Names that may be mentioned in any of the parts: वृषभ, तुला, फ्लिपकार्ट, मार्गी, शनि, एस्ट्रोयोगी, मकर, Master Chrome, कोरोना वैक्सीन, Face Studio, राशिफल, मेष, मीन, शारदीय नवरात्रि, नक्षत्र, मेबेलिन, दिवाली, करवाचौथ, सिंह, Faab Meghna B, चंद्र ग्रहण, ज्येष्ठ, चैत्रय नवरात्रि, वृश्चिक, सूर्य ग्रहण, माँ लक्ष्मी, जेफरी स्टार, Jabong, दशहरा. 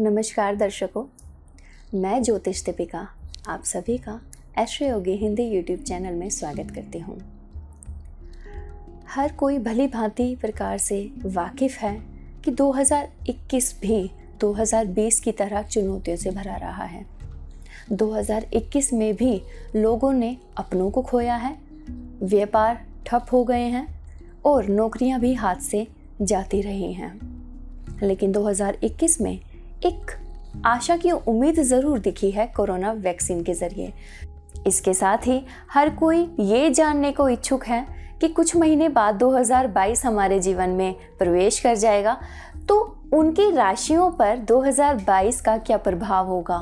नमस्कार दर्शकों, मैं ज्योतिष दीपिका आप सभी का एस्ट्रोयोगी हिंदी यूट्यूब चैनल में स्वागत करती हूँ। हर कोई भली भांति प्रकार से वाकिफ़ है कि 2021 भी 2020 की तरह चुनौतियों से भरा रहा है। 2021 में भी लोगों ने अपनों को खोया है, व्यापार ठप हो गए हैं और नौकरियां भी हाथ से जाती रही हैं। लेकिन 2021 में एक आशा की उम्मीद ज़रूर दिखी है कोरोना वैक्सीन के ज़रिए। इसके साथ ही हर कोई ये जानने को इच्छुक है कि कुछ महीने बाद 2022 हमारे जीवन में प्रवेश कर जाएगा, तो उनकी राशियों पर 2022 का क्या प्रभाव होगा,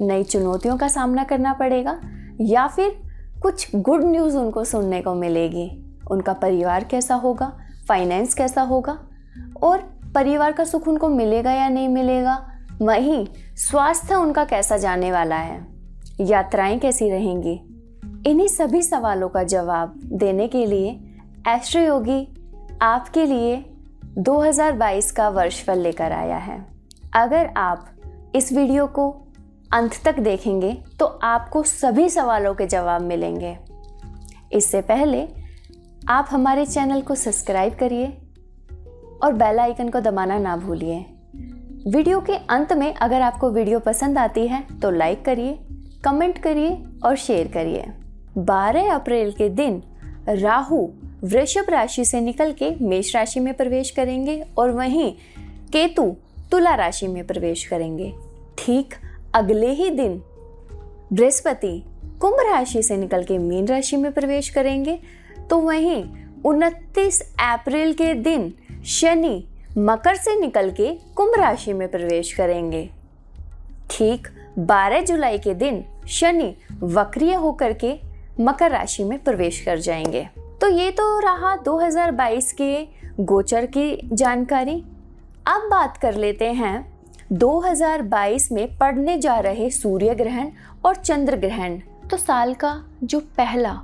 नई चुनौतियों का सामना करना पड़ेगा या फिर कुछ गुड न्यूज़ उनको सुनने को मिलेगी। उनका परिवार कैसा होगा, फाइनेंस कैसा होगा और परिवार का सुख उनको मिलेगा या नहीं मिलेगा, वहीं स्वास्थ्य उनका कैसा जाने वाला है, यात्राएं कैसी रहेंगी। इन्हीं सभी सवालों का जवाब देने के लिए एस्ट्रोयोगी आपके लिए 2022 का वर्षफल लेकर आया है। अगर आप इस वीडियो को अंत तक देखेंगे तो आपको सभी सवालों के जवाब मिलेंगे। इससे पहले आप हमारे चैनल को सब्सक्राइब करिए और बेल आइकन को दबाना ना भूलिए। वीडियो के अंत में अगर आपको वीडियो पसंद आती है तो लाइक करिए, कमेंट करिए और शेयर करिए। 12 अप्रैल के दिन राहु वृषभ राशि से निकल के मेष राशि में प्रवेश करेंगे और वहीं केतु तुला राशि में प्रवेश करेंगे। ठीक अगले ही दिन बृहस्पति कुंभ राशि से निकल के मीन राशि में प्रवेश करेंगे, तो वहीं 29 अप्रैल के दिन शनि मकर से निकल के कुंभ राशि में प्रवेश करेंगे। ठीक 12 जुलाई के दिन शनि वक्रीय होकर के मकर राशि में प्रवेश कर जाएंगे। तो ये तो रहा 2022 के गोचर की जानकारी। अब बात कर लेते हैं 2022 में पड़ने जा रहे सूर्य ग्रहण और चंद्र ग्रहण। तो साल का जो पहला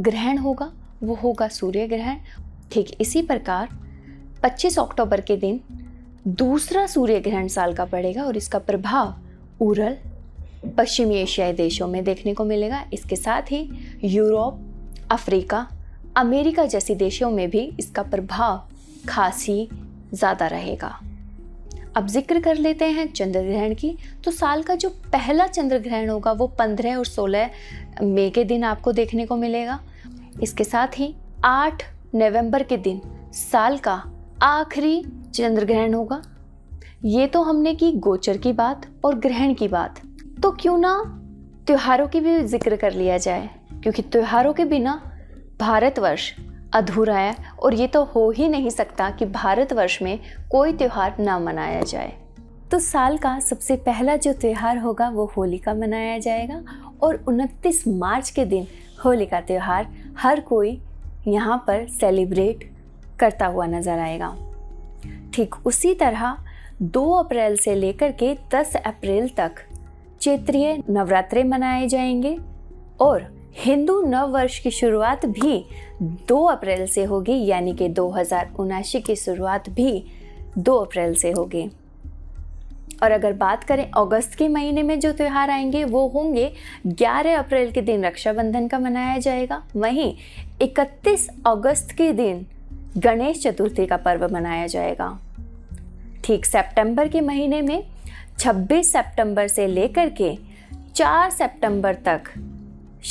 ग्रहण होगा वो होगा सूर्य ग्रहण। ठीक इसी प्रकार 25 अक्टूबर के दिन दूसरा सूर्य ग्रहण साल का पड़ेगा और इसका प्रभाव उरल पश्चिमी एशियाई देशों में देखने को मिलेगा। इसके साथ ही यूरोप, अफ्रीका, अमेरिका जैसी देशों में भी इसका प्रभाव खास ही ज़्यादा रहेगा। अब जिक्र कर लेते हैं चंद्र ग्रहण की। तो साल का जो पहला चंद्र ग्रहण होगा वो 15 और 16 मई के दिन आपको देखने को मिलेगा। इसके साथ ही 8 नवंबर के दिन साल का आखिरी चंद्र ग्रहण होगा। ये तो हमने की गोचर की बात और ग्रहण की बात, तो क्यों ना त्योहारों की भी जिक्र कर लिया जाए, क्योंकि त्योहारों के बिना भारतवर्ष अधूरा है और ये तो हो ही नहीं सकता कि भारतवर्ष में कोई त्यौहार ना मनाया जाए। तो साल का सबसे पहला जो त्यौहार होगा वो होली का मनाया जाएगा और 29 मार्च के दिन होली का त्यौहार हर कोई यहाँ पर सेलिब्रेट करता हुआ नज़र आएगा। ठीक उसी तरह 2 अप्रैल से लेकर के 10 अप्रैल तक चैत्रय नवरात्रि मनाए जाएंगे और हिंदू नववर्ष की शुरुआत भी 2 अप्रैल से होगी, यानी कि 2079 की शुरुआत भी 2 अप्रैल से होगी। और अगर बात करें अगस्त के महीने में जो त्यौहार आएंगे वो होंगे 11 अप्रैल के दिन रक्षाबंधन का मनाया जाएगा, वहीं 31 अगस्त के दिन गणेश चतुर्थी का पर्व मनाया जाएगा। ठीक सितंबर के महीने में 26 सितंबर से लेकर के 4 सितंबर तक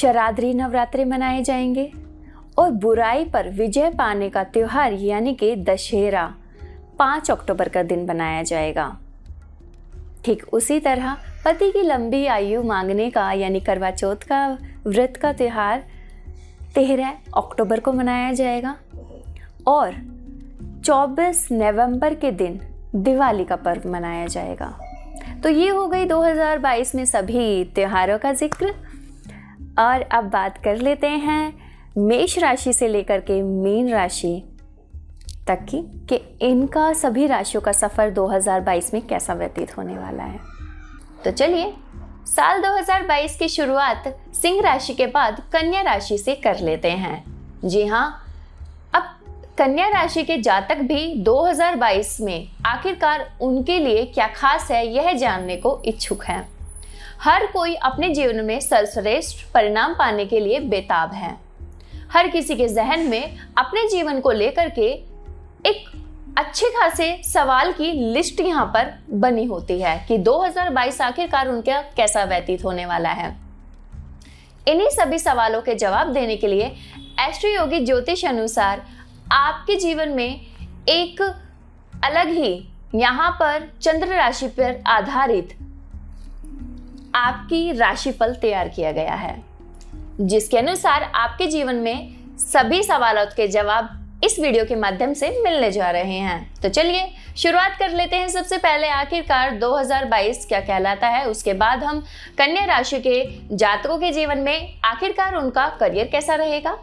शारदीय नवरात्रि मनाए जाएंगे और बुराई पर विजय पाने का त्यौहार यानी कि दशहरा 5 अक्टूबर का दिन मनाया जाएगा। ठीक उसी तरह पति की लंबी आयु मांगने का यानी करवाचौथ का व्रत का त्यौहार 13 अक्टूबर को मनाया जाएगा और 24 नवंबर के दिन दिवाली का पर्व मनाया जाएगा। तो ये हो गई 2022 में सभी त्योहारों का जिक्र। और अब बात कर लेते हैं मेष राशि से लेकर के मीन राशि तक की कि इनका सभी राशियों का सफ़र 2022 में कैसा व्यतीत होने वाला है। तो चलिए साल 2022 की शुरुआत सिंह राशि के बाद कन्या राशि से कर लेते हैं। जी हाँ, अब कन्या राशि के जातक भी 2022 में आखिरकार उनके लिए क्या खास है, यह जानने को इच्छुक हैं। हर कोई अपने जीवन में सर्वश्रेष्ठ परिणाम पाने के लिए बेताब है। हर किसी के जहन में अपने जीवन को लेकर के एक अच्छे खासे सवाल की लिस्ट यहाँ पर बनी होती है कि 2022 आखिरकार उनका कैसा व्यतीत होने वाला है। इन्हीं सभी सवालों के जवाब देने के लिए एस्ट्रोयोगी ज्योतिष अनुसार आपके जीवन में एक अलग ही यहाँ पर चंद्र राशि पर आधारित आपकी राशिफल तैयार किया गया है, जिसके अनुसार आपके जीवन में सभी सवालों के जवाब इस वीडियो के माध्यम से मिलने जा रहे हैं। तो चलिए शुरुआत कर लेते हैं। सबसे पहले आखिरकार 2022 क्या कहलाता है, उसके बाद हम कन्या राशि के जातकों के जीवन में आखिरकार उनका करियर कैसा रहेगा,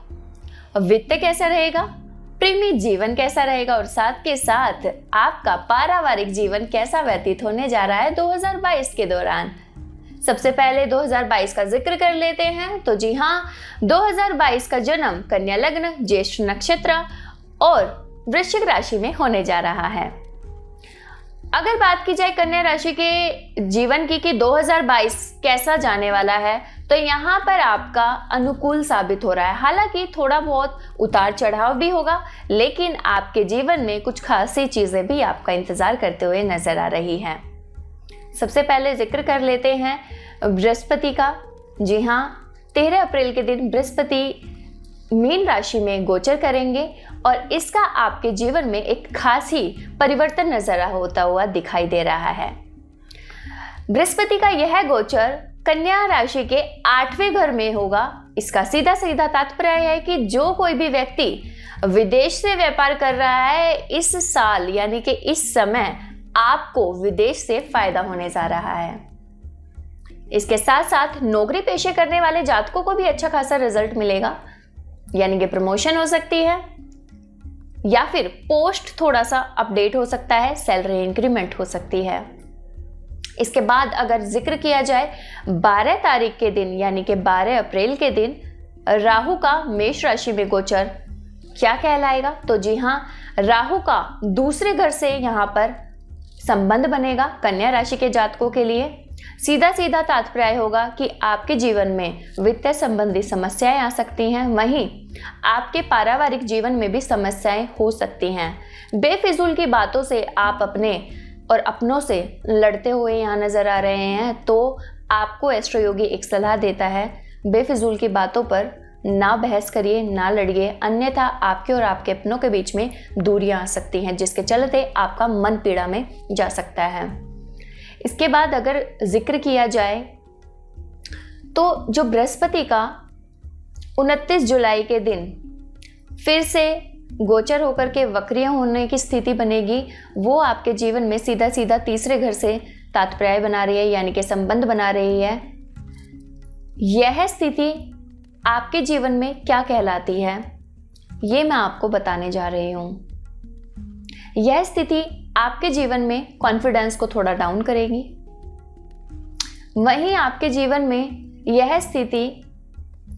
वित्त कैसा रहेगा, प्रेमी जीवन कैसा रहेगा और साथ के साथ आपका पारिवारिक जीवन कैसा व्यतीत होने जा रहा है 2022 के दौरान। सबसे पहले 2022 का जिक्र कर लेते हैं। तो जी हाँ, 2022 का जन्म कन्या लग्न, ज्येष्ठ नक्षत्र और वृश्चिक राशि में होने जा रहा है। अगर बात की जाए कन्या राशि के जीवन की कि 2022 कैसा जाने वाला है, तो यहाँ पर आपका अनुकूल साबित हो रहा है। हालांकि थोड़ा बहुत उतार चढ़ाव भी होगा, लेकिन आपके जीवन में कुछ खासी चीज़ें भी आपका इंतज़ार करते हुए नजर आ रही हैं। सबसे पहले जिक्र कर लेते हैं बृहस्पति का। जी हाँ, 13 अप्रैल के दिन बृहस्पति मीन राशि में गोचर करेंगे और इसका आपके जीवन में एक खास ही परिवर्तन नजर होता हुआ दिखाई दे रहा है। बृहस्पति का यह गोचर कन्या राशि के 8वें घर में होगा। इसका सीधा सीधा तात्पर्य है कि जो कोई भी व्यक्ति विदेश से व्यापार कर रहा है, इस साल यानी कि इस समय आपको विदेश से फायदा होने जा रहा है। इसके साथ साथ नौकरी पेशे करने वाले जातकों को भी अच्छा खासा रिजल्ट मिलेगा, यानी कि प्रमोशन हो सकती है या फिर पोस्ट थोड़ा सा अपडेट हो सकता है, सैलरी इंक्रीमेंट हो सकती है। इसके बाद अगर जिक्र किया जाए 12 तारीख के दिन यानी कि 12 अप्रैल के दिन राहु का मेष राशि में गोचर क्या कहलाएगा, तो जी हाँ, राहु का दूसरे घर से यहाँ पर संबंध बनेगा कन्या राशि के जातकों के लिए। सीधा सीधा तात्पर्य होगा कि आपके जीवन में वित्त संबंधी समस्याएं आ सकती हैं, वहीं आपके पारिवारिक जीवन में भी समस्याएं हो सकती हैं। बेफिजूल की बातों से आप अपने और अपनों से लड़ते हुए यहाँ नज़र आ रहे हैं। तो आपको एस्ट्रोयोगी एक सलाह देता है, बेफिजूल की बातों पर ना बहस करिए, ना लड़िए, अन्यथा आपके और आपके अपनों के बीच में दूरियाँ आ सकती हैं, जिसके चलते आपका मन पीड़ा में जा सकता है। इसके बाद अगर जिक्र किया जाए तो जो बृहस्पति का 29 जुलाई के दिन फिर से गोचर होकर के वक्रीय होने की स्थिति बनेगी, वो आपके जीवन में सीधा सीधा तीसरे घर से तात्पर्य बना रही है, यानी कि संबंध बना रही है। यह स्थिति आपके जीवन में क्या कहलाती है, ये मैं आपको बताने जा रही हूँ। यह स्थिति आपके जीवन में कॉन्फिडेंस को थोड़ा डाउन करेगी, वहीं आपके जीवन में यह स्थिति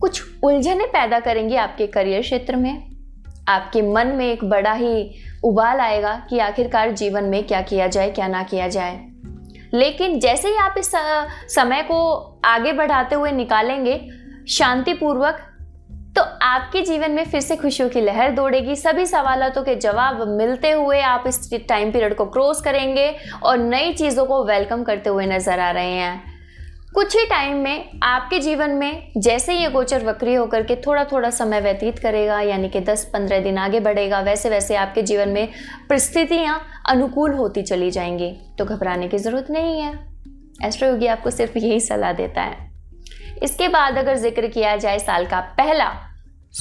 कुछ उलझने पैदा करेंगी। आपके करियर क्षेत्र में आपके मन में एक बड़ा ही उबाल आएगा कि आखिरकार जीवन में क्या किया जाए, क्या ना किया जाए। लेकिन जैसे ही आप इस समय को आगे बढ़ाते हुए निकालेंगे शांतिपूर्वक, तो आपके जीवन में फिर से खुशियों की लहर दौड़ेगी। सभी सवालों के जवाब मिलते हुए आप इस टाइम पीरियड को क्रॉस करेंगे और नई चीज़ों को वेलकम करते हुए नजर आ रहे हैं। कुछ ही टाइम में आपके जीवन में जैसे ये गोचर वक्री होकर के थोड़ा थोड़ा समय व्यतीत करेगा, यानी कि 10-15 दिन आगे बढ़ेगा, वैसे वैसे आपके जीवन में परिस्थितियाँ अनुकूल होती चली जाएंगी। तो घबराने की ज़रूरत नहीं है, एस्ट्रोयोगी आपको सिर्फ यही सलाह देता है। इसके बाद अगर जिक्र किया जाए साल का पहला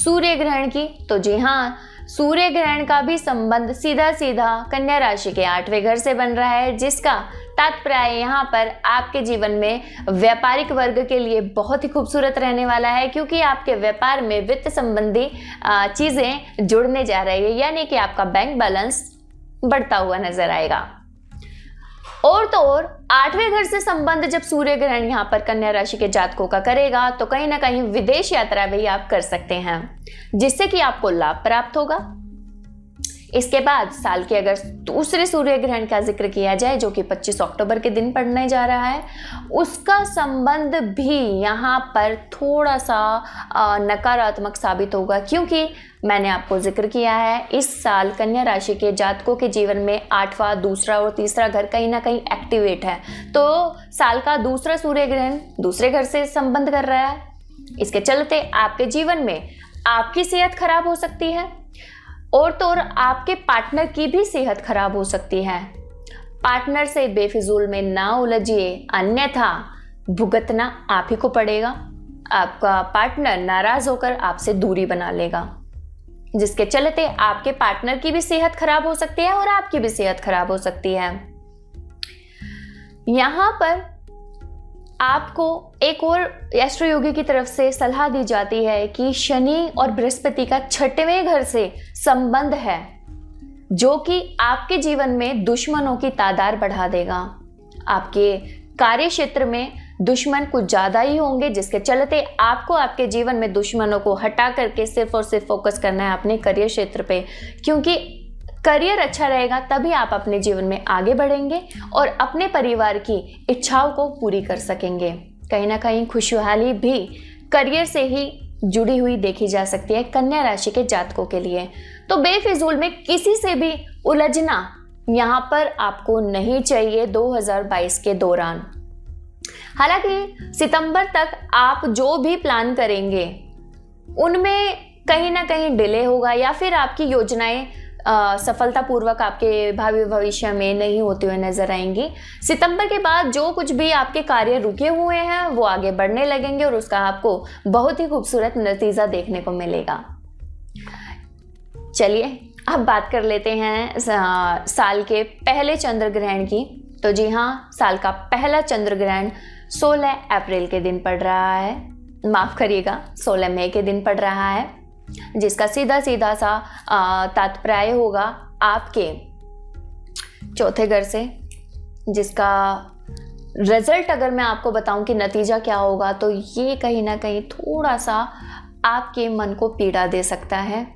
सूर्य ग्रहण की, तो जी हाँ, सूर्य ग्रहण का भी संबंध सीधा सीधा कन्या राशि के 8वें घर से बन रहा है, जिसका तात्पर्य यहाँ पर आपके जीवन में व्यापारिक वर्ग के लिए बहुत ही खूबसूरत रहने वाला है, क्योंकि आपके व्यापार में वित्त संबंधी चीज़ें जुड़ने जा रही है, यानी कि आपका बैंक बैलेंस बढ़ता हुआ नजर आएगा। और तो और 8वें घर से संबंध जब सूर्य ग्रहण यहाँ पर कन्या राशि के जातकों का करेगा, तो कहीं ना कहीं विदेश यात्रा भी आप कर सकते हैं, जिससे कि आपको लाभ प्राप्त होगा। इसके बाद साल के अगर दूसरे सूर्य ग्रहण का जिक्र किया जाए जो कि 25 अक्टूबर के दिन पड़ने जा रहा है, उसका संबंध भी यहाँ पर थोड़ा सा नकारात्मक साबित होगा, क्योंकि मैंने आपको जिक्र किया है इस साल कन्या राशि के जातकों के जीवन में आठवां, दूसरा और तीसरा घर कहीं ना कहीं एक्टिवेट है, तो साल का दूसरा सूर्य ग्रहण दूसरे घर से संबंध कर रहा है। इसके चलते आपके जीवन में आपकी सेहत खराब हो सकती है और तो और आपके पार्टनर की भी सेहत खराब हो सकती है। पार्टनर से बेफिजूल में ना उलझिए, अन्यथा भुगतना आप ही को पड़ेगा। आपका पार्टनर नाराज होकर आपसे दूरी बना लेगा, जिसके चलते आपके पार्टनर की भी सेहत खराब हो सकती है और आपकी भी सेहत खराब हो सकती है। यहाँ पर आपको एक और एस्ट्रोयोगी की तरफ से सलाह दी जाती है कि शनि और बृहस्पति का छठवें घर से संबंध है जो कि आपके जीवन में दुश्मनों की तादाद बढ़ा देगा। आपके कार्य क्षेत्र में दुश्मन कुछ ज़्यादा ही होंगे, जिसके चलते आपको आपके जीवन में दुश्मनों को हटा करके सिर्फ और सिर्फ फोकस करना है अपने करियर क्षेत्र पे, क्योंकि करियर अच्छा रहेगा तभी आप अपने जीवन में आगे बढ़ेंगे और अपने परिवार की इच्छाओं को पूरी कर सकेंगे। कहीं ना कहीं खुशहाली भी करियर से ही जुड़ी हुई देखी जा सकती है कन्या राशि के जातकों के लिए, तो बेफिजूल में किसी से भी उलझना यहाँ पर आपको नहीं चाहिए 2022 के दौरान। हालांकि सितंबर तक आप जो भी प्लान करेंगे उनमें कहीं ना कहीं डिले होगा या फिर आपकी योजनाएं सफलतापूर्वक आपके भावी भविष्य में नहीं होते हुए नजर आएंगी। सितंबर के बाद जो कुछ भी आपके कार्य रुके हुए हैं वो आगे बढ़ने लगेंगे और उसका आपको बहुत ही खूबसूरत नतीजा देखने को मिलेगा। चलिए अब बात कर लेते हैं साल के पहले चंद्र ग्रहण की। तो जी हाँ, साल का पहला चंद्र ग्रहण 16 अप्रैल के दिन पड़ रहा है, माफ़ करिएगा 16 मई के दिन पड़ रहा है, जिसका सीधा सीधा सा तात्पर्य होगा आपके चौथे घर से, जिसका रिजल्ट अगर मैं आपको बताऊं कि नतीजा क्या होगा तो ये कहीं ना कहीं थोड़ा सा आपके मन को पीड़ा दे सकता है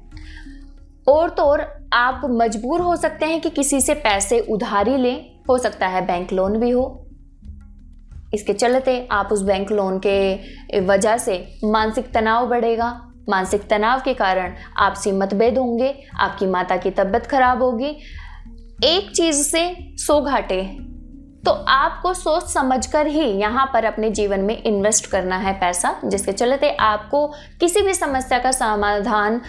और तो और आप मजबूर हो सकते हैं कि किसी से पैसे उधारी लें, हो सकता है बैंक लोन भी हो। इसके चलते आप उस बैंक लोन के वजह से मानसिक तनाव बढ़ेगा, मानसिक तनाव के कारण आपसी मतभेद होंगे, आपकी माता की तबीयत खराब होगी, एक चीज़ से 100 घाटे। तो आपको सोच समझकर ही यहाँ पर अपने जीवन में इन्वेस्ट करना है पैसा, जिसके चलते आपको किसी भी समस्या का समाधान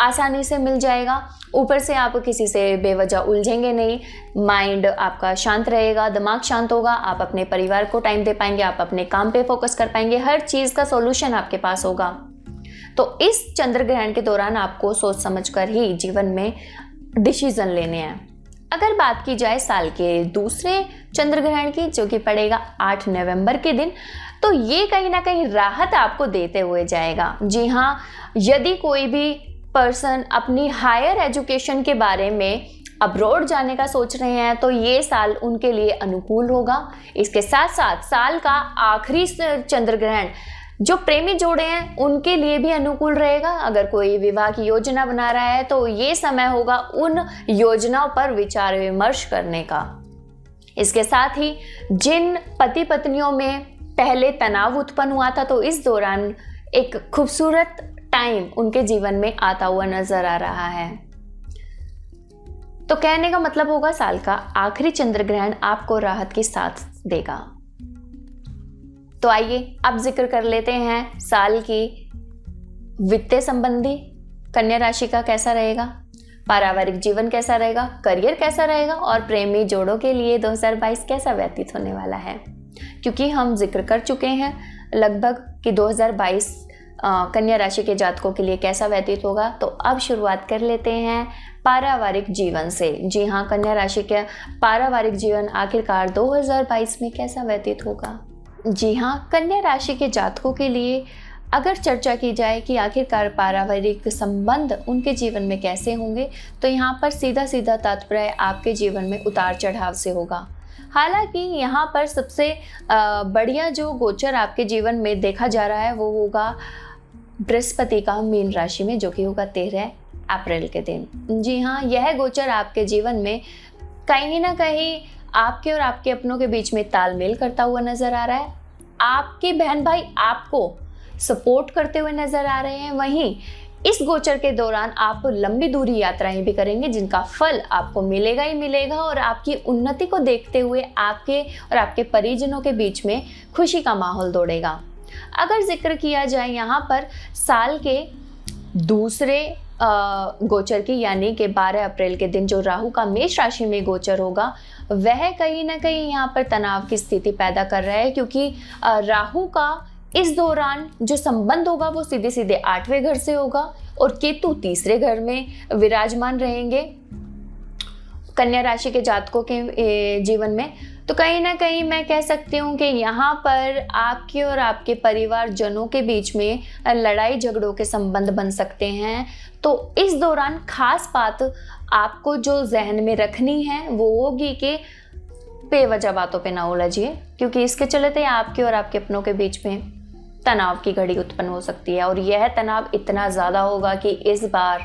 आसानी से मिल जाएगा। ऊपर से आप किसी से बेवजह उलझेंगे नहीं, माइंड आपका शांत रहेगा, दिमाग शांत होगा, आप अपने परिवार को टाइम दे पाएंगे, आप अपने काम पे फोकस कर पाएंगे, हर चीज़ का सॉल्यूशन आपके पास होगा। तो इस चंद्र ग्रहण के दौरान आपको सोच समझकर ही जीवन में डिसीजन लेने हैं। अगर बात की जाए साल के दूसरे चंद्र ग्रहण की जो कि पड़ेगा 8 नवंबर के दिन, तो ये कहीं ना कहीं राहत आपको देते हुए जाएगा। जी हाँ, यदि कोई भी पर्सन अपनी हायर एजुकेशन के बारे में अब्रॉड जाने का सोच रहे हैं तो ये साल उनके लिए अनुकूल होगा। इसके साथ साथ साल का आखिरी चंद्र ग्रहण जो प्रेमी जोड़े हैं उनके लिए भी अनुकूल रहेगा। अगर कोई विवाह की योजना बना रहा है तो ये समय होगा उन योजनाओं पर विचार विमर्श करने का। इसके साथ ही जिन पति पत्नियों में पहले तनाव उत्पन्न हुआ था तो इस दौरान एक खूबसूरत टाइम उनके जीवन में आता हुआ नजर आ रहा है। तो कहने का मतलब होगा साल का आखिरी चंद्र ग्रहण आपको राहत की साथ देगा। तो आइए अब जिक्र कर लेते हैं साल की वित्तीय संबंधी, कन्या राशि का कैसा रहेगा, पारिवारिक जीवन कैसा रहेगा, करियर कैसा रहेगा और प्रेमी जोड़ों के लिए 2022 कैसा व्यतीत होने वाला है। क्योंकि हम जिक्र कर चुके हैं लगभग कि 2022 कन्या राशि के जातकों के लिए कैसा व्यतीत होगा, तो अब शुरुआत कर लेते हैं पारिवारिक जीवन से। जी हाँ, कन्या राशि के पारिवारिक जीवन आखिरकार 2022 में कैसा व्यतीत होगा। जी हाँ, कन्या राशि के जातकों के लिए अगर चर्चा की जाए कि आखिरकार पारिवारिक संबंध उनके जीवन में कैसे होंगे तो यहाँ पर सीधा सीधा तात्पर्य आपके जीवन में उतार चढ़ाव से होगा। हालांकि यहाँ पर सबसे बढ़िया जो गोचर आपके जीवन में देखा जा रहा है वो होगा बृहस्पति का मीन राशि में, जो कि होगा 13 अप्रैल के दिन। जी हाँ, यह गोचर आपके जीवन में कहीं ना कहीं आपके और आपके अपनों के बीच में तालमेल करता हुआ नजर आ रहा है। आपके बहन भाई आपको सपोर्ट करते हुए नजर आ रहे हैं। वहीं इस गोचर के दौरान आप लंबी दूरी यात्राएं भी करेंगे जिनका फल आपको मिलेगा ही मिलेगा, और आपकी उन्नति को देखते हुए आपके और आपके परिजनों के बीच में खुशी का माहौल दौड़ेगा। अगर जिक्र किया जाए यहाँ पर साल के दूसरे गोचर की, यानी कि 12 अप्रैल के दिन जो राहु का मेष राशि में गोचर होगा, वह कहीं ना कहीं यहाँ पर तनाव की स्थिति पैदा कर रहा है, क्योंकि राहु का इस दौरान जो संबंध होगा वो सीधे सीधे 8वें घर से होगा और केतु तीसरे घर में विराजमान रहेंगे कन्या राशि के जातकों के जीवन में। तो कहीं ना कहीं मैं कह सकती हूँ कि यहाँ पर आपके और आपके परिवार जनों के बीच में लड़ाई झगड़ों के संबंध बन सकते हैं। तो इस दौरान खास बात आपको जो जहन में रखनी है वो होगी कि बेवजह बातों पर ना उलझिए, क्योंकि इसके चलते आपके और आपके अपनों के बीच में तनाव की घड़ी उत्पन्न हो सकती है। और यह तनाव इतना ज़्यादा होगा कि इस बार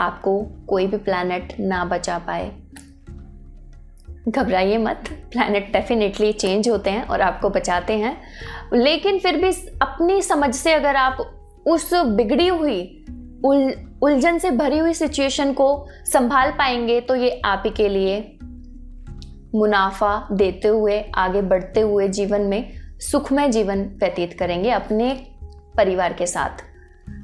आपको कोई भी प्लैनेट ना बचा पाए। घबराइए मत, प्लैनेट डेफिनेटली चेंज होते हैं और आपको बचाते हैं, लेकिन फिर भी अपनी समझ से अगर आप उस बिगड़ी हुई उलझन से भरी हुई सिचुएशन को संभाल पाएंगे तो ये आप ही के लिए मुनाफा देते हुए आगे बढ़ते हुए जीवन में सुखमय जीवन व्यतीत करेंगे अपने परिवार के साथ।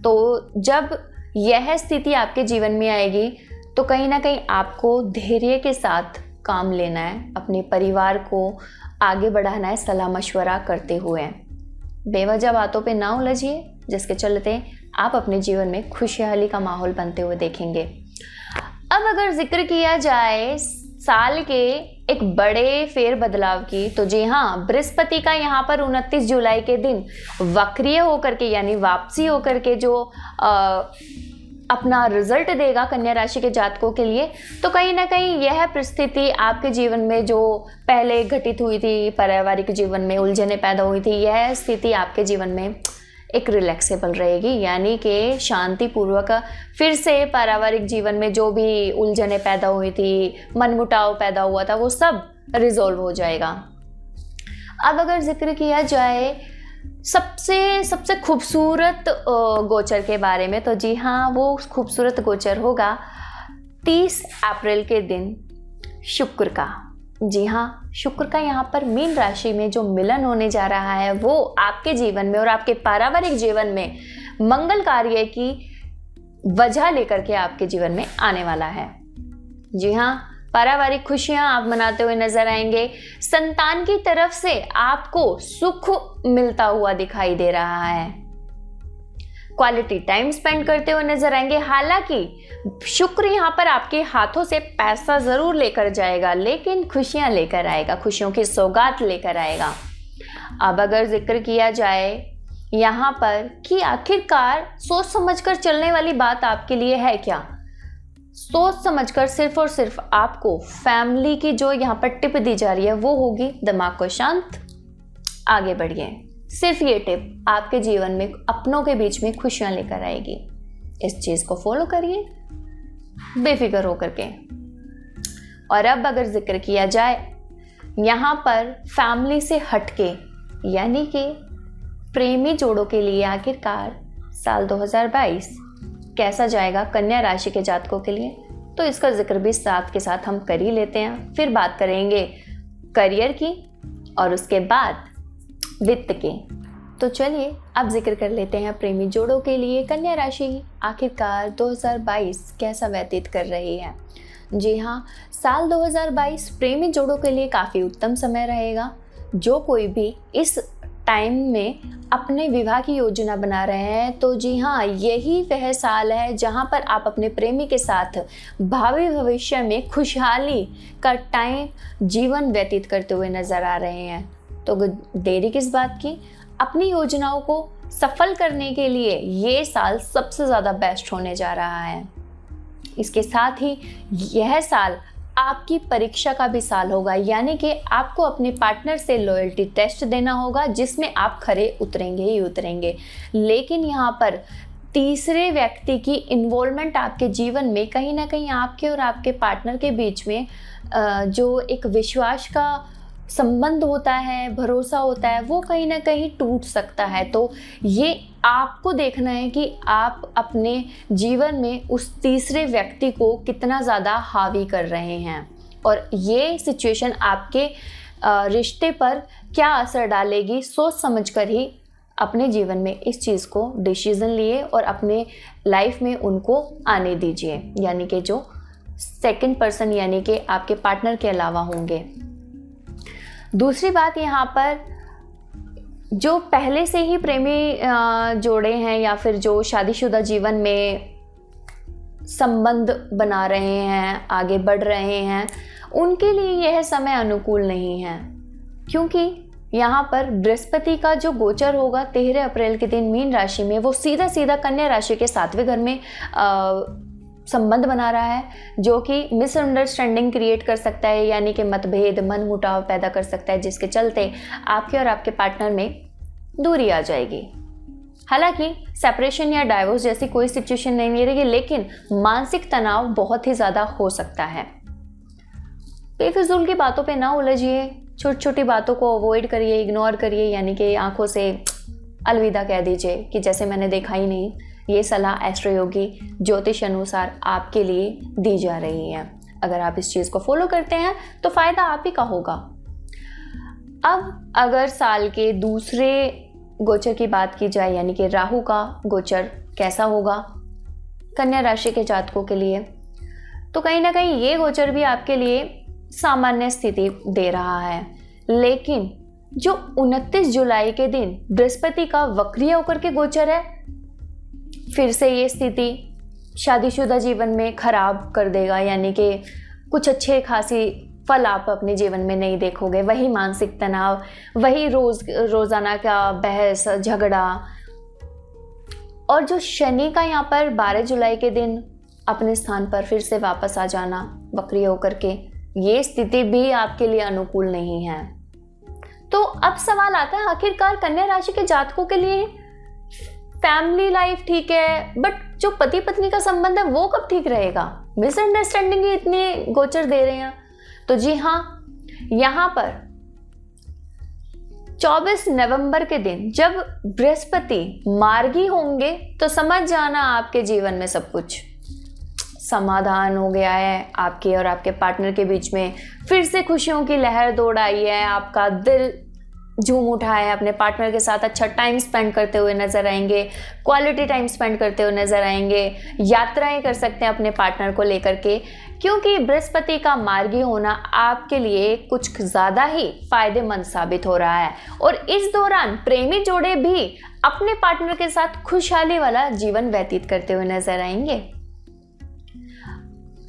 तो जब यह स्थिति आपके जीवन में आएगी तो कहीं ना कहीं आपको धैर्य के साथ काम लेना है, अपने परिवार को आगे बढ़ाना है सलाह मशवरा करते हुए। बेवजह बातों पे ना उलझिए जिसके चलते आप अपने जीवन में खुशहाली का माहौल बनते हुए देखेंगे। अब अगर जिक्र किया जाए साल के एक बड़े फेर बदलाव की, तो जी हाँ, बृहस्पति का यहाँ पर 29 जुलाई के दिन वक्रीय होकर के यानी वापसी होकर के जो अपना रिजल्ट देगा कन्या राशि के जातकों के लिए, तो कहीं ना कहीं यह परिस्थिति आपके जीवन में जो पहले घटित हुई थी, पारिवारिक जीवन में उलझने पैदा हुई थी, यह स्थिति आपके जीवन में एक रिलैक्सेबल रहेगी। यानी कि शांतिपूर्वक फिर से पारिवारिक जीवन में जो भी उलझने पैदा हुई थी, मनमुटाव पैदा हुआ था, वो सब रिजॉल्व हो जाएगा। अब अगर जिक्र किया जाए सबसे खूबसूरत गोचर के बारे में, तो जी हाँ, वो खूबसूरत गोचर होगा 30 अप्रैल के दिन शुक्र का। जी हाँ, शुक्र का यहाँ पर मीन राशि में जो मिलन होने जा रहा है वो आपके जीवन में और आपके पारिवारिक जीवन में मंगल कार्य की वजह लेकर के आपके जीवन में आने वाला है। जी हाँ, पारिवारिक खुशियां आप मनाते हुए नजर आएंगे। संतान की तरफ से आपको सुख मिलता हुआ दिखाई दे रहा है, क्वालिटी टाइम स्पेंड करते हुए नजर आएंगे। हालांकि शुक्र यहाँ पर आपके हाथों से पैसा जरूर लेकर जाएगा, लेकिन खुशियां लेकर आएगा, खुशियों की सौगात लेकर आएगा। अब अगर जिक्र किया जाए यहाँ पर कि आखिरकार सोच समझकर चलने वाली बात आपके लिए है क्या, सोच समझकर सिर्फ और सिर्फ आपको फैमिली की जो यहाँ पर टिप दी जा रही है वो होगी दिमाग को शांत, आगे बढ़िए। सिर्फ ये टिप आपके जीवन में अपनों के बीच में खुशियां लेकर आएगी। इस चीज़ को फॉलो करिए बेफिक्र होकर के। और अब अगर जिक्र किया जाए यहाँ पर फैमिली से हटके, यानी कि प्रेमी जोड़ों के लिए आखिरकार साल 2022 कैसा जाएगा कन्या राशि के जातकों के लिए, तो इसका जिक्र भी साथ के साथ हम कर ही लेते हैं। फिर बात करेंगे करियर की और उसके बाद वित्त के। तो चलिए अब जिक्र कर लेते हैं प्रेमी जोड़ों के लिए कन्या राशि आखिरकार 2022 कैसा व्यतीत कर रही है। जी हाँ, साल 2022 प्रेमी जोड़ों के लिए काफ़ी उत्तम समय रहेगा। जो कोई भी इस टाइम में अपने विवाह की योजना बना रहे हैं, तो जी हाँ, यही वह साल है जहाँ पर आप अपने प्रेमी के साथ भावी भविष्य में खुशहाली का टाइम जीवन व्यतीत करते हुए नजर आ रहे हैं। तो देरी किस बात की, अपनी योजनाओं को सफल करने के लिए ये साल सबसे ज़्यादा बेस्ट होने जा रहा है। इसके साथ ही यह साल आपकी परीक्षा का भी साल होगा, यानी कि आपको अपने पार्टनर से लॉयल्टी टेस्ट देना होगा जिसमें आप खरे उतरेंगे ही उतरेंगे। लेकिन यहाँ पर तीसरे व्यक्ति की इन्वॉल्वमेंट आपके जीवन में कहीं ना कहीं आपके और आपके पार्टनर के बीच में जो एक विश्वास का संबंध होता है, भरोसा होता है, वो कहीं ना कहीं टूट सकता है। तो ये आपको देखना है कि आप अपने जीवन में उस तीसरे व्यक्ति को कितना ज़्यादा हावी कर रहे हैं और ये सिचुएशन आपके रिश्ते पर क्या असर डालेगी। सोच समझकर ही अपने जीवन में इस चीज़ को डिसीजन लिए और अपने लाइफ में उनको आने दीजिए, यानी कि जो सेकंड पर्सन यानी कि आपके पार्टनर के अलावा होंगे। दूसरी बात, यहाँ पर जो पहले से ही प्रेमी जोड़े हैं या फिर जो शादीशुदा जीवन में संबंध बना रहे हैं, आगे बढ़ रहे हैं, उनके लिए यह समय अनुकूल नहीं है, क्योंकि यहाँ पर बृहस्पति का जो गोचर होगा 13 अप्रैल के दिन मीन राशि में, वो सीधा सीधा कन्या राशि के 7वें घर में संबंध बना रहा है, जो कि मिसअंडरस्टैंडिंग क्रिएट कर सकता है, यानी कि मतभेद, मनमुटाव पैदा कर सकता है, जिसके चलते आपके और आपके पार्टनर में दूरी आ जाएगी। हालांकि सेपरेशन या डाइवोर्स जैसी कोई सिचुएशन नहीं रहेगी, लेकिन मानसिक तनाव बहुत ही ज़्यादा हो सकता है। बेफिजूल की बातों पे ना उलझिए, छोटी छोटी बातों को अवॉइड करिए, इग्नोर करिए, यानी कि आंखों से अलविदा कह दीजिए कि जैसे मैंने देखा ही नहीं। ये सलाह एस्ट्रोयोगी ज्योतिष अनुसार आपके लिए दी जा रही है। अगर आप इस चीज़ को फॉलो करते हैं तो फ़ायदा आप ही का होगा। अब अगर साल के दूसरे गोचर की बात की जाए, यानी कि राहु का गोचर कैसा होगा कन्या राशि के जातकों के लिए, तो कहीं ना कहीं ये गोचर भी आपके लिए सामान्य स्थिति दे रहा है। लेकिन जो 29 जुलाई के दिन बृहस्पति का वक्रीय होकर के गोचर है, फिर से ये स्थिति शादीशुदा जीवन में खराब कर देगा, यानी कि कुछ अच्छे खासी फल आप अपने जीवन में नहीं देखोगे। वही मानसिक तनाव, वही रोज़ाना का बहस झगड़ा। और जो शनि का यहाँ पर 12 जुलाई के दिन अपने स्थान पर फिर से वापस आ जाना वक्री होकर के, ये स्थिति भी आपके लिए अनुकूल नहीं है। तो अब सवाल आता है, आखिरकार कन्या राशि के जातकों के लिए फैमिली लाइफ ठीक है, बट जो पति पत्नी का संबंध है वो कब ठीक रहेगा? मिसअंडरस्टैंडिंग इतनी गोचर दे रहे हैं। तो जी हाँ, यहाँ पर 24 नवंबर के दिन जब बृहस्पति मार्गी होंगे तो समझ जाना आपके जीवन में सब कुछ समाधान हो गया है। आपके और आपके पार्टनर के बीच में फिर से खुशियों की लहर दौड़ आई है, आपका दिल झूम उठा है, अपने पार्टनर के साथ अच्छा टाइम स्पेंड करते हुए नजर आएंगे, क्वालिटी टाइम स्पेंड करते हुए नजर आएंगे, यात्राएं कर सकते हैं अपने पार्टनर को लेकर के, क्योंकि बृहस्पति का मार्गी होना आपके लिए कुछ ज़्यादा ही फायदेमंद साबित हो रहा है। और इस दौरान प्रेमी जोड़े भी अपने पार्टनर के साथ खुशहाली वाला जीवन व्यतीत करते हुए नजर आएंगे।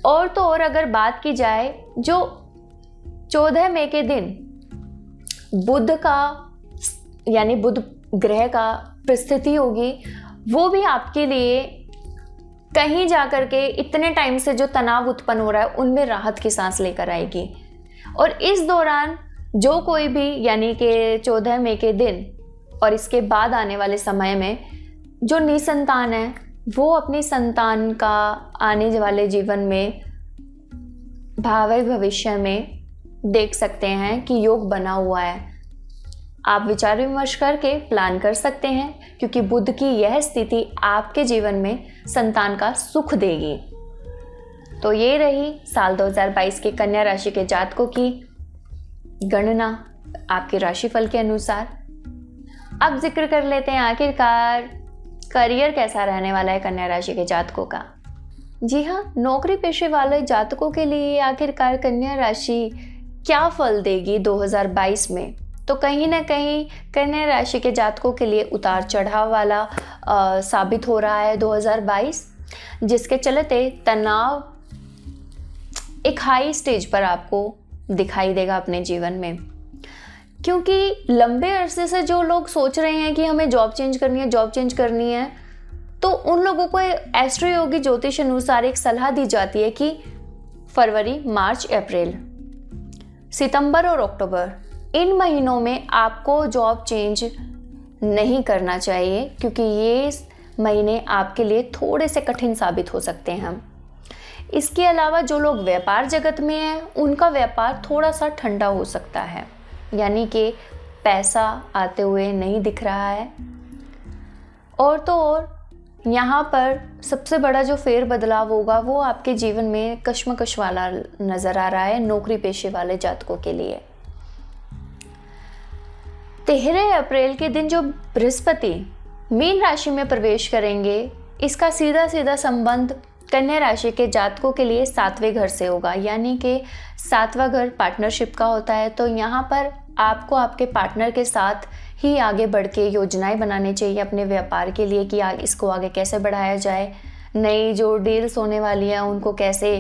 और तो और अगर बात की जाए, जो 14 मई के दिन बुध का यानी बुध ग्रह का परिस्थिति होगी, वो भी आपके लिए कहीं जा कर के इतने टाइम से जो तनाव उत्पन्न हो रहा है उनमें राहत की सांस लेकर आएगी। और इस दौरान जो कोई भी यानी कि 14 मई के दिन और इसके बाद आने वाले समय में जो निसंतान है, वो अपनी संतान का आने वाले जीवन में भावी भविष्य में देख सकते हैं कि योग बना हुआ है। आप विचार विमर्श करके प्लान कर सकते हैं, क्योंकि बुध की यह स्थिति आपके जीवन में संतान का सुख देगी। तो ये रही साल 2022 के कन्या राशि के जातकों की गणना आपके राशिफल के अनुसार। अब जिक्र कर लेते हैं आखिरकार करियर कैसा रहने वाला है कन्या राशि के जातकों का। जी हाँ, नौकरी पेशे वाले जातकों के लिए आखिरकार कन्या राशि क्या फल देगी 2022 में? तो कहीं ना कहीं कन्या राशि के जातकों के लिए उतार चढ़ाव वाला साबित हो रहा है 2022, जिसके चलते तनाव एक हाई स्टेज पर आपको दिखाई देगा अपने जीवन में। क्योंकि लंबे अरसे से जो लोग सोच रहे हैं कि हमें जॉब चेंज करनी है, तो उन लोगों को एस्ट्रोयोगी ज्योतिष अनुसार एक सलाह दी जाती है कि फरवरी, मार्च, अप्रैल, सितंबर और अक्टूबर, इन महीनों में आपको जॉब चेंज नहीं करना चाहिए, क्योंकि ये महीने आपके लिए थोड़े से कठिन साबित हो सकते हैं। इसके अलावा जो लोग व्यापार जगत में हैं उनका व्यापार थोड़ा सा ठंडा हो सकता है, यानी कि पैसा आते हुए नहीं दिख रहा है। और तो और यहाँ पर सबसे बड़ा जो फेरबदलाव होगा वो आपके जीवन में कश्मकश वाला नज़र आ रहा है नौकरी पेशे वाले जातकों के लिए। 13 अप्रैल के दिन जो बृहस्पति मीन राशि में प्रवेश करेंगे, इसका सीधा सीधा संबंध कन्या राशि के जातकों के लिए 7वें घर से होगा, यानी कि 7वां घर पार्टनरशिप का होता है। तो यहाँ पर आपको आपके पार्टनर के साथ ही आगे बढ़ के योजनाएँ बनानी चाहिए अपने व्यापार के लिए कि इसको आगे कैसे बढ़ाया जाए, नई जो डील्स होने वाली हैं उनको कैसे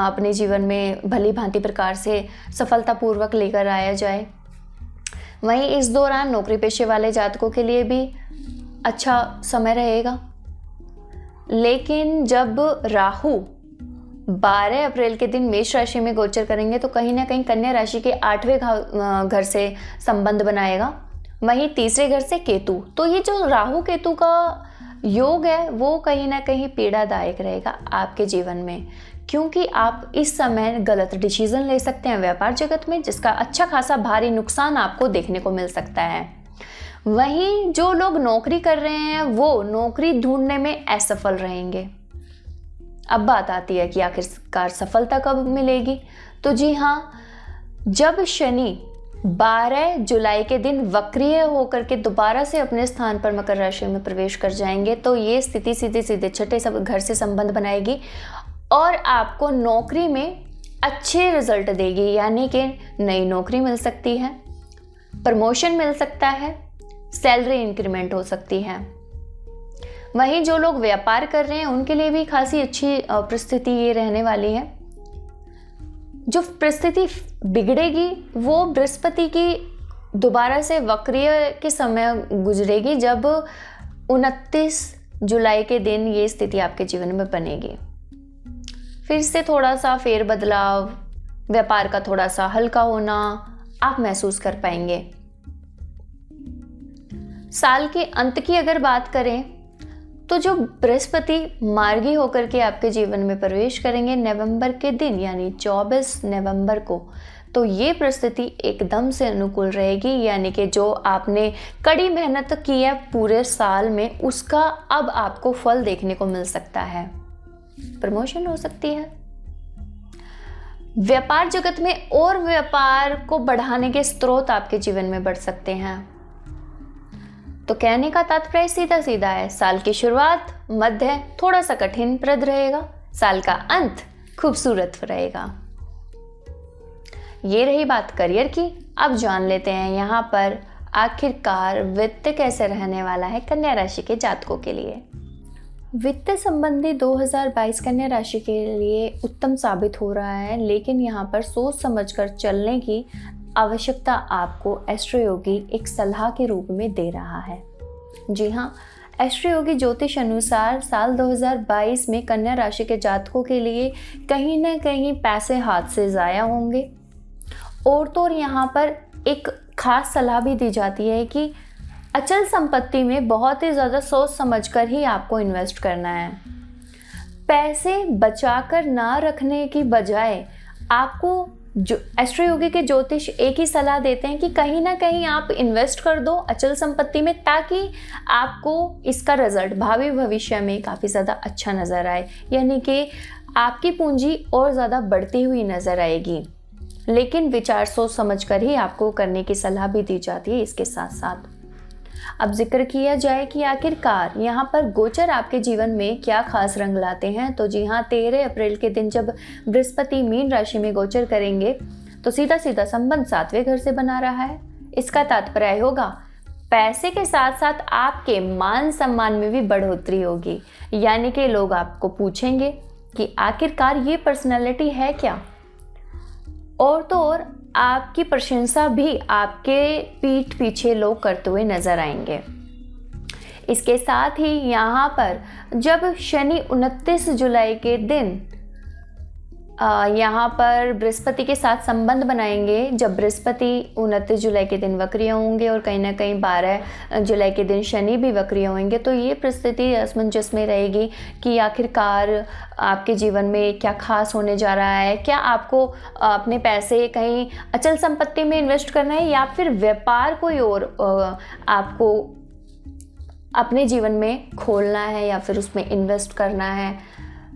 अपने जीवन में भली भांति प्रकार से सफलतापूर्वक लेकर आया जाए। वहीं इस दौरान नौकरी पेशे वाले जातकों के लिए भी अच्छा समय रहेगा। लेकिन जब राहु 12 अप्रैल के दिन मेष राशि में गोचर करेंगे तो कहीं ना कहीं कन्या राशि के 8वें घर से संबंध बनाएगा, वहीं 3रे घर से केतु। तो ये जो राहु केतु का योग है वो कहीं ना कहीं पीड़ादायक रहेगा आपके जीवन में, क्योंकि आप इस समय गलत डिसीजन ले सकते हैं व्यापार जगत में, जिसका अच्छा खासा भारी नुकसान आपको देखने को मिल सकता है। वहीं जो लोग नौकरी कर रहे हैं वो नौकरी ढूंढने में असफल रहेंगे। अब बात आती है कि आखिरकार सफलता कब मिलेगी, तो जी हाँ, जब शनि 12 जुलाई के दिन वक्रीय होकर के दोबारा से अपने स्थान पर मकर राशि में प्रवेश कर जाएंगे तो ये स्थिति सीधे सीधे 6ठे घर से संबंध बनाएगी और आपको नौकरी में अच्छे रिजल्ट देगी, यानी कि नई नौकरी मिल सकती है, प्रमोशन मिल सकता है, सैलरी इंक्रीमेंट हो सकती है। वहीं जो लोग व्यापार कर रहे हैं उनके लिए भी खासी अच्छी परिस्थिति ये रहने वाली है। जो परिस्थिति बिगड़ेगी वो बृहस्पति की दोबारा से वक्रीय के समय गुजरेगी, जब 29 जुलाई के दिन ये स्थिति आपके जीवन में बनेगी। फिर से थोड़ा सा फेरबदलाव, व्यापार का थोड़ा सा हल्का होना आप महसूस कर पाएंगे। साल के अंत की अगर बात करें तो जो बृहस्पति मार्गी होकर के आपके जीवन में प्रवेश करेंगे नवंबर के दिन, यानी 24 नवंबर को, तो ये परिस्थिति एकदम से अनुकूल रहेगी, यानी कि जो आपने कड़ी मेहनत की है पूरे साल में उसका अब आपको फल देखने को मिल सकता है। प्रमोशन हो सकती है। व्यापार जगत में और व्यापार को बढ़ाने के स्रोत आपके जीवन में बढ़ सकते हैं। तो कहने का तात्पर्य सीधा सीधा है, साल की शुरुआत मध्य थोड़ा सा कठिन प्रद रहेगा, साल का अंत खूबसूरत रहेगा। ये रही बात करियर की। अब जान लेते हैं यहाँ पर आखिरकार वित्त कैसे रहने वाला है कन्या राशि के जातकों के लिए। वित्त संबंधी 2022 कन्या राशि के लिए उत्तम साबित हो रहा है, लेकिन यहाँ पर सोच समझकर चलने की आवश्यकता आपको एस्ट्रोयोगी एक सलाह के रूप में दे रहा है। जी हाँ, एस्ट्रोयोगी ज्योतिष अनुसार साल 2022 में कन्या राशि के जातकों के लिए कहीं ना कहीं पैसे हाथ से ज़ाया होंगे। और तो यहाँ पर एक खास सलाह भी दी जाती है कि अचल संपत्ति में बहुत ही ज़्यादा सोच समझकर ही आपको इन्वेस्ट करना है। पैसे बचाकर ना रखने की बजाय आपको जो एस्ट्रोयोगी के ज्योतिष एक ही सलाह देते हैं कि कहीं ना कहीं आप इन्वेस्ट कर दो अचल संपत्ति में, ताकि आपको इसका रिजल्ट भावी भविष्य में काफ़ी ज़्यादा अच्छा नज़र आए, यानी कि आपकी पूंजी और ज़्यादा बढ़ती हुई नज़र आएगी। लेकिन विचार सोच समझकर ही आपको करने की सलाह भी दी जाती है। इसके साथ साथ अब जिक्र किया जाए कि आखिरकार यहाँ पर गोचर आपके जीवन में क्या खास रंग लाते हैं, तो जी हाँ, 13 अप्रैल के दिन जब बृहस्पति मीन राशि में गोचर करेंगे तो सीधा सीधा संबंध 7वें घर से बना रहा है। इसका तात्पर्य होगा पैसे के साथ साथ आपके मान सम्मान में भी बढ़ोतरी होगी, यानी कि लोग आपको पूछेंगे कि आखिरकार ये पर्सनैलिटी है क्या। और तो और आपकी प्रशंसा भी आपके पीठ पीछे लोग करते हुए नजर आएंगे। इसके साथ ही यहाँ पर जब शनि 29 जुलाई के दिन यहाँ पर बृहस्पति के साथ संबंध बनाएंगे जब बृहस्पति 29 जुलाई के दिन वक्री होंगे और कहीं ना कहीं 12 जुलाई के दिन शनि भी वक्री होंगे, तो ये परिस्थिति असमंजस में रहेगी कि आखिरकार आपके जीवन में क्या खास होने जा रहा है। क्या आपको अपने पैसे कहीं अचल संपत्ति में इन्वेस्ट करना है या फिर व्यापार कोई और आपको अपने जीवन में खोलना है या फिर उसमें इन्वेस्ट करना है,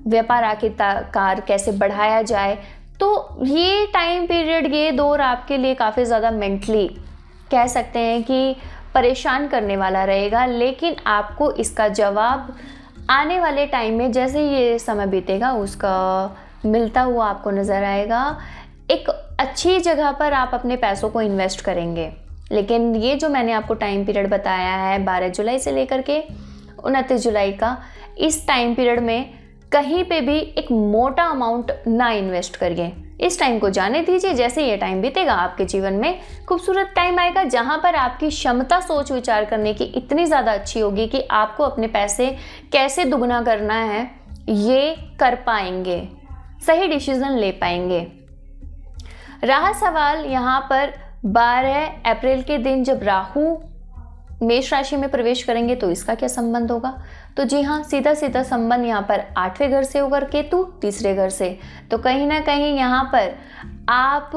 व्यापार आखिरकार कैसे बढ़ाया जाए। तो ये टाइम पीरियड, ये दौर आपके लिए काफ़ी ज़्यादा मेंटली कह सकते हैं कि परेशान करने वाला रहेगा, लेकिन आपको इसका जवाब आने वाले टाइम में जैसे ये समय बीतेगा उसका मिलता हुआ आपको नज़र आएगा। एक अच्छी जगह पर आप अपने पैसों को इन्वेस्ट करेंगे, लेकिन ये जो मैंने आपको टाइम पीरियड बताया है 12 जुलाई से लेकर के 29 जुलाई का, इस टाइम पीरियड में कहीं पे भी एक मोटा अमाउंट ना इन्वेस्ट करिए। इस टाइम को जाने दीजिए, जैसे ये टाइम बीतेगा आपके जीवन में खूबसूरत टाइम आएगा जहाँ पर आपकी क्षमता सोच विचार करने की इतनी ज़्यादा अच्छी होगी कि आपको अपने पैसे कैसे दुगना करना है ये कर पाएंगे, सही डिसीजन ले पाएंगे। रहा सवाल यहाँ पर 12 अप्रैल के दिन जब राहु मेष राशि में प्रवेश करेंगे तो इसका क्या संबंध होगा। तो जी हाँ, सीधा सीधा संबंध यहाँ पर 8वें घर से होगा, केतु तीसरे घर से। तो कहीं ना कहीं यहाँ पर आप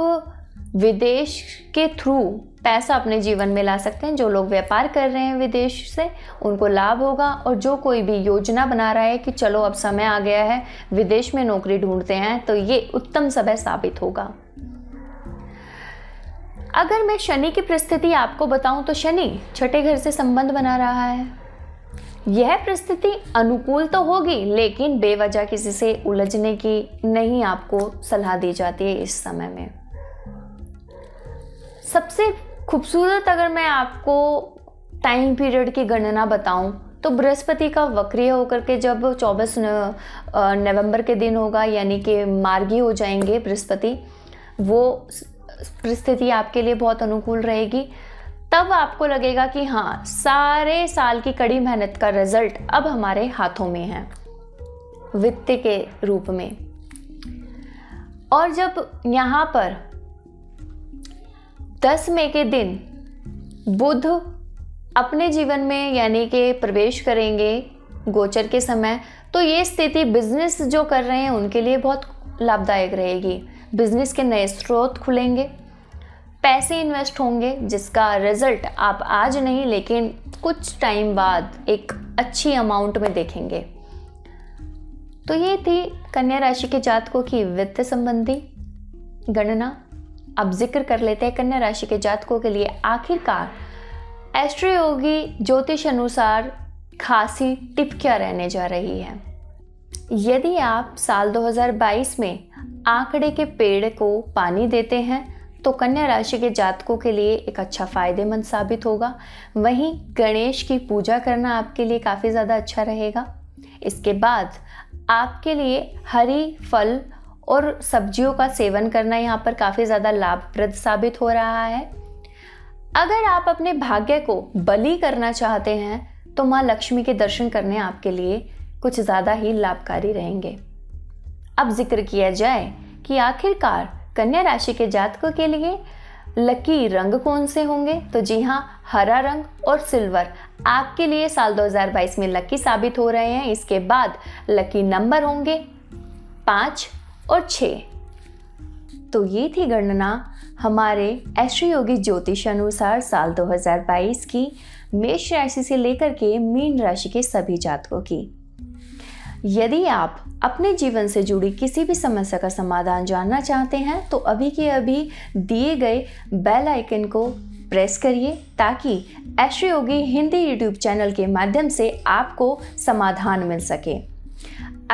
विदेश के थ्रू पैसा अपने जीवन में ला सकते हैं। जो लोग व्यापार कर रहे हैं विदेश से उनको लाभ होगा, और जो कोई भी योजना बना रहा है कि चलो अब समय आ गया है विदेश में नौकरी ढूंढते हैं, तो ये उत्तम समय साबित होगा। अगर मैं शनि की परिस्थिति आपको बताऊं तो शनि छठे घर से संबंध बना रहा है। यह परिस्थिति अनुकूल तो होगी, लेकिन बेवजह किसी से उलझने की नहीं आपको सलाह दी जाती है इस समय में। सबसे खूबसूरत अगर मैं आपको टाइम पीरियड की गणना बताऊं तो बृहस्पति का वक्री होकर के जब 24 नवंबर के दिन होगा, यानी कि मार्गी हो जाएंगे बृहस्पति, वो परिस्थिति आपके लिए बहुत अनुकूल रहेगी। तब आपको लगेगा कि हाँ, सारे साल की कड़ी मेहनत का रिजल्ट अब हमारे हाथों में है वित्त के रूप में। और जब यहाँ पर 10 मई के दिन बुध अपने जीवन में यानी कि प्रवेश करेंगे गोचर के समय, तो ये स्थिति बिजनेस जो कर रहे हैं उनके लिए बहुत लाभदायक रहेगी। बिजनेस के नए स्रोत खुलेंगे, पैसे इन्वेस्ट होंगे, जिसका रिजल्ट आप आज नहीं लेकिन कुछ टाइम बाद एक अच्छी अमाउंट में देखेंगे। तो ये थी कन्या राशि के जातकों की वित्त संबंधी गणना। अब जिक्र कर लेते हैं कन्या राशि के जातकों के लिए आखिरकार एस्ट्रोयोगी ज्योतिष अनुसार खासी टिप क्या रहने जा रही है। यदि आप साल 2022 में आंकड़े के पेड़ को पानी देते हैं तो कन्या राशि के जातकों के लिए एक अच्छा फ़ायदेमंद साबित होगा। वहीं गणेश की पूजा करना आपके लिए काफ़ी ज़्यादा अच्छा रहेगा। इसके बाद आपके लिए हरी फल और सब्जियों का सेवन करना यहाँ पर काफ़ी ज़्यादा लाभप्रद साबित हो रहा है। अगर आप अपने भाग्य को बलि करना चाहते हैं तो माँ लक्ष्मी के दर्शन करने आपके लिए कुछ ज़्यादा ही लाभकारी रहेंगे। अब जिक्र किया जाए कि आखिरकार कन्या राशि के जातकों के लिए लकी रंग कौन से होंगे, तो जी हाँ, हरा रंग और सिल्वर आपके लिए साल 2022 में लकी साबित हो रहे हैं। इसके बाद लकी नंबर होंगे 5 और 6। तो ये थी गणना हमारे एस्ट्रोयोगी ज्योतिष अनुसार साल 2022 की मेष राशि से लेकर के मीन राशि के सभी जातकों की। यदि आप अपने जीवन से जुड़ी किसी भी समस्या का समाधान जानना चाहते हैं तो अभी के अभी दिए गए बेल आइकन को प्रेस करिए, ताकि एस्ट्रोयोगी हिंदी यूट्यूब चैनल के माध्यम से आपको समाधान मिल सके।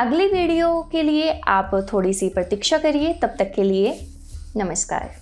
अगली वीडियो के लिए आप थोड़ी सी प्रतीक्षा करिए। तब तक के लिए नमस्कार।